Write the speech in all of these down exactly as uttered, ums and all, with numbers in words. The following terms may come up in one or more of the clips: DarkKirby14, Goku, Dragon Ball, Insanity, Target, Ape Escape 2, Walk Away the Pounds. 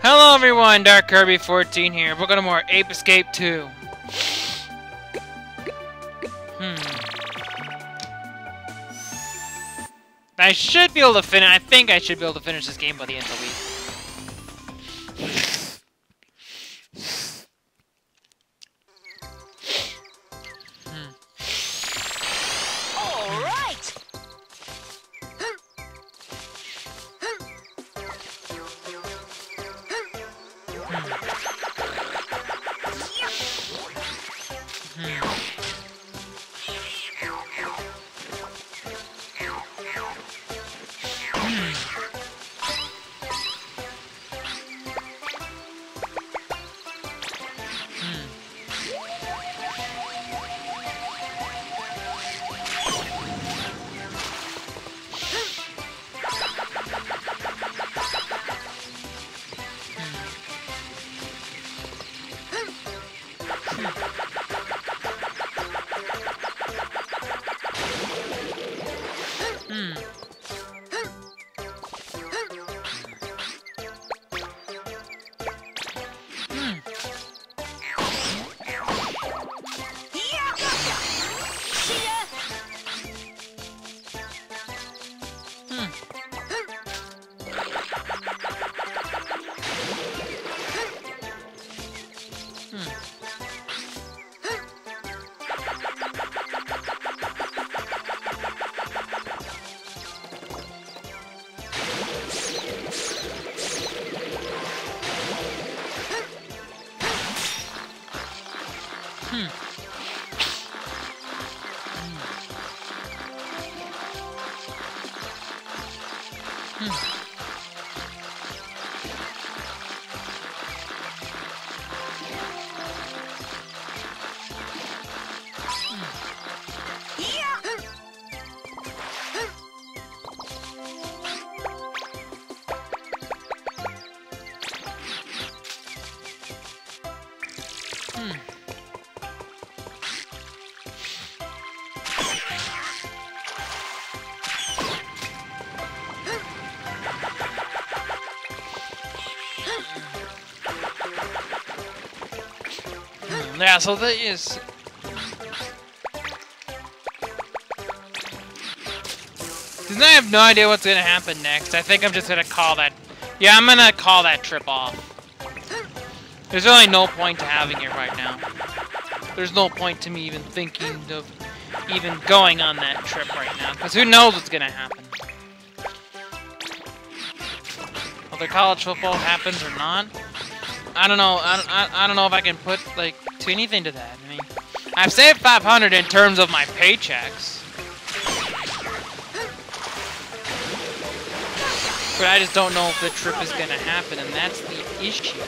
Hello everyone, Dark Kirby fourteen here. We're going to more Ape Escape two. Hmm. I should be able to finish. I think I should be able to finish this game by the end of the week. Hmm. All right. Yeah, so that is... Since I have no idea what's gonna happen next, I think I'm just gonna call that... Yeah, I'm gonna call that trip off. There's really no point to having it right now. There's no point to me even thinking of even going on that trip right now, because who knows what's gonna happen. Whether college football happens or not, I don't know. I don't, I, I don't know if I can put like to anything to that. I mean, I've saved five hundred in terms of my paychecks, but I just don't know if the trip is gonna happen, and that's the issue.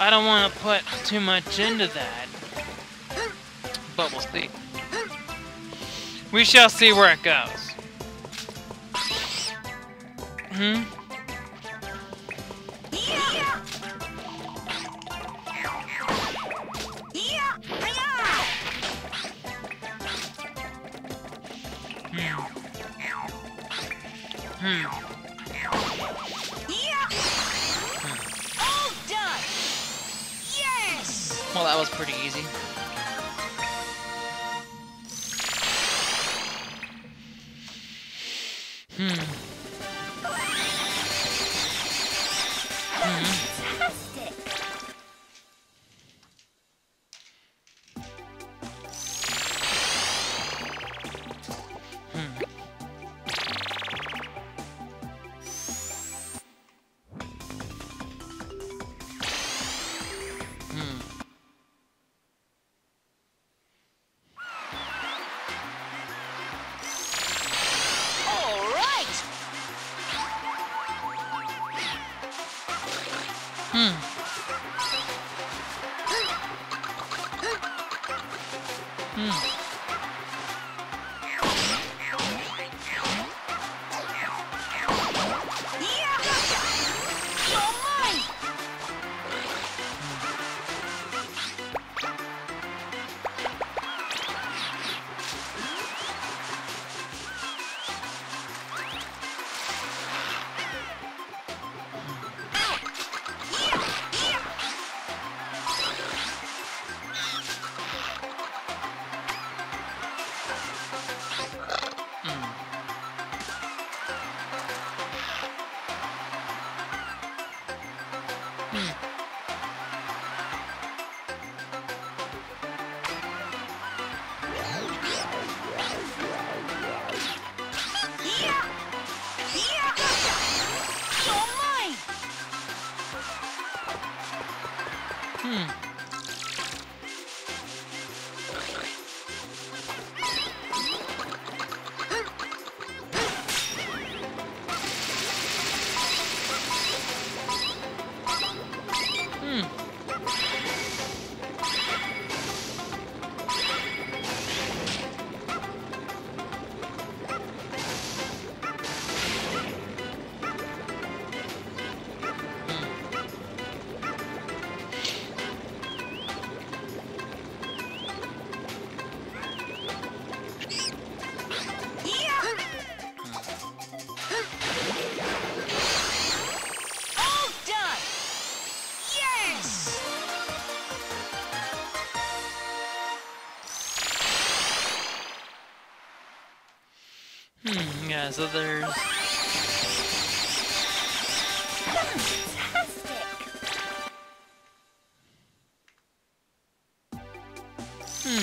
I don't want to put too much into that, but we'll see. We shall see where it goes. Hmm. Well, that was pretty easy. Hmm. Hmm. Hmm. Hmm. Yeah, so there's... Fantastic! Hmm.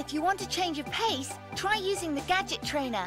If you want a change of pace, try using the gadget trainer.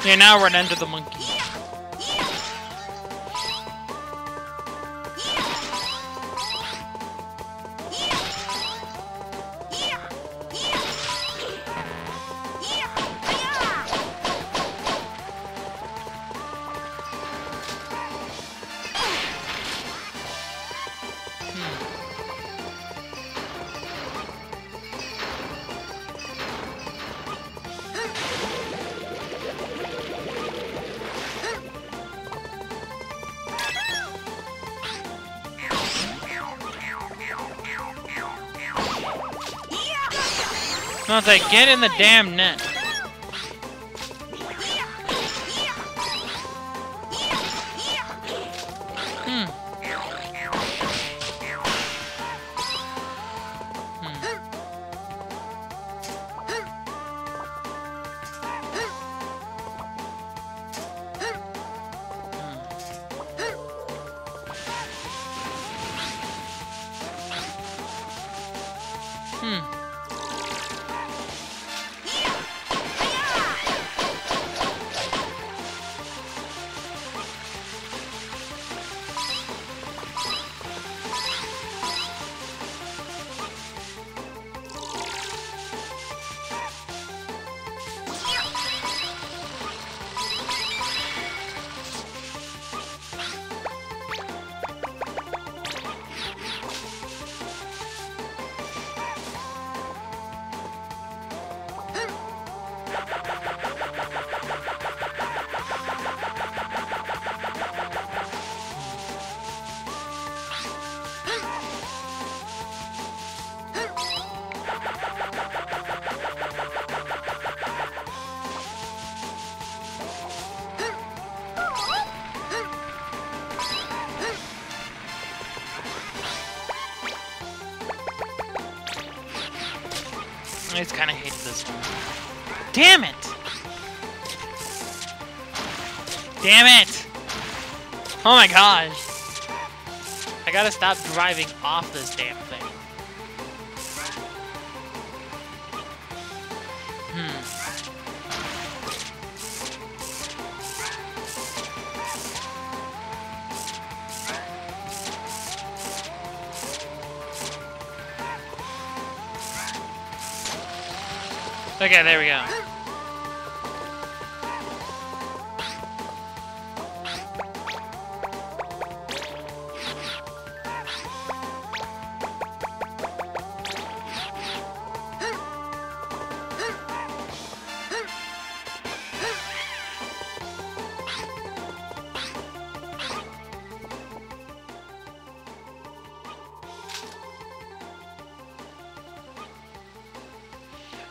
Okay, now run into the monkey. Once I get in the damn net. I just kind of hate this one. Damn it! Damn it! Oh my gosh! I gotta stop driving off this damn thing. Okay, there we go.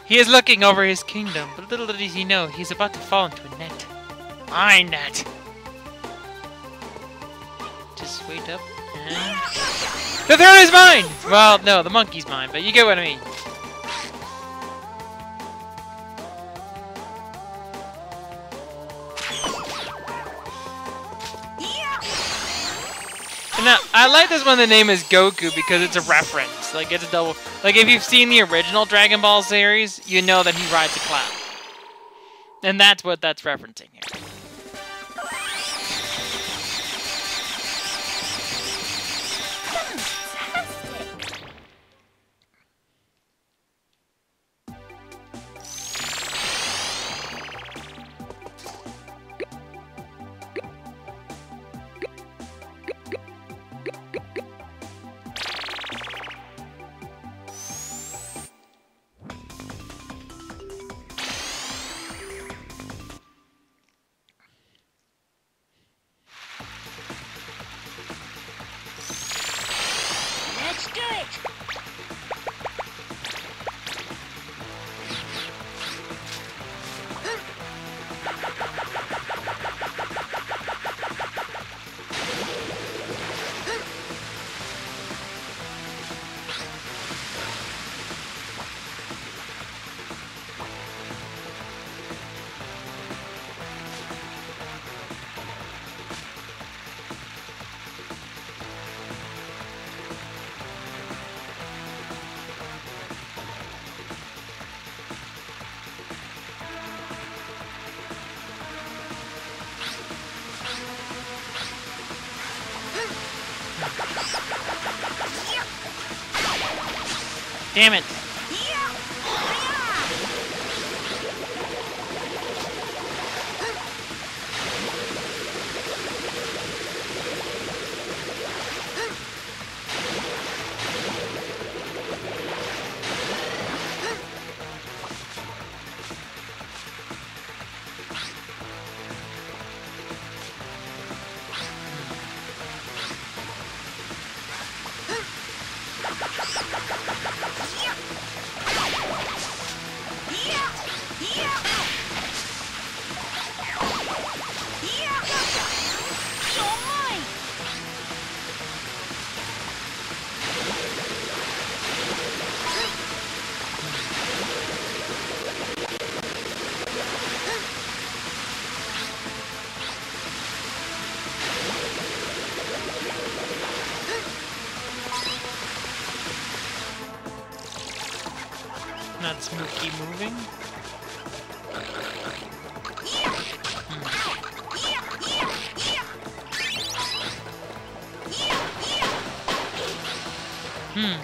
He is looking over his kingdom, but little did he know he is about to fall into a net. My net! Just wait up and... The throne is mine! Well, no, the monkey's mine, but you get what I mean. Now, I like this one, the name is Goku, because it's a reference. Like, it's a double... Like, if you've seen the original Dragon Ball series, you know that he rides a cloud. And that's what that's referencing here. Damn it! Keep moving. Hmm. Hmm.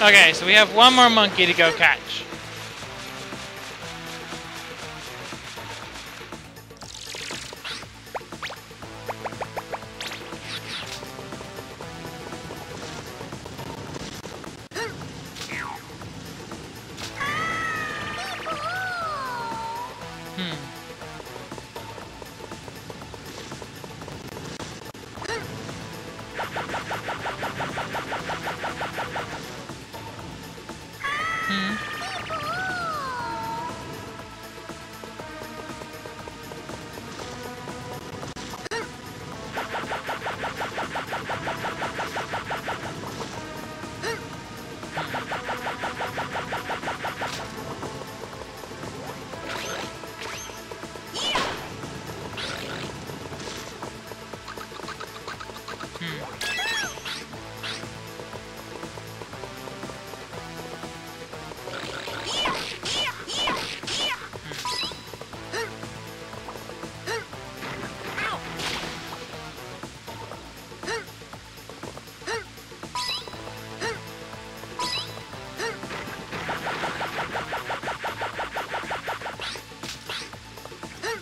Okay, so we have one more monkey to go catch.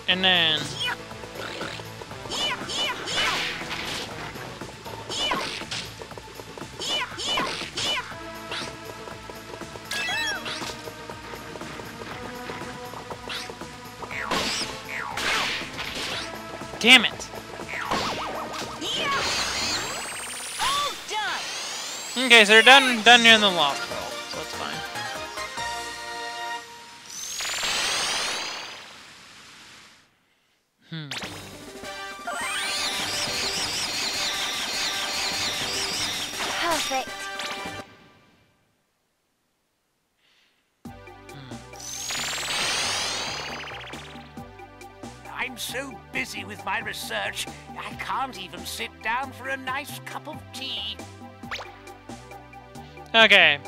And then... Damn it! Okay, so they're done, done near the loft world, so it's fine. With my research, I can't even sit down for a nice cup of tea. Okay.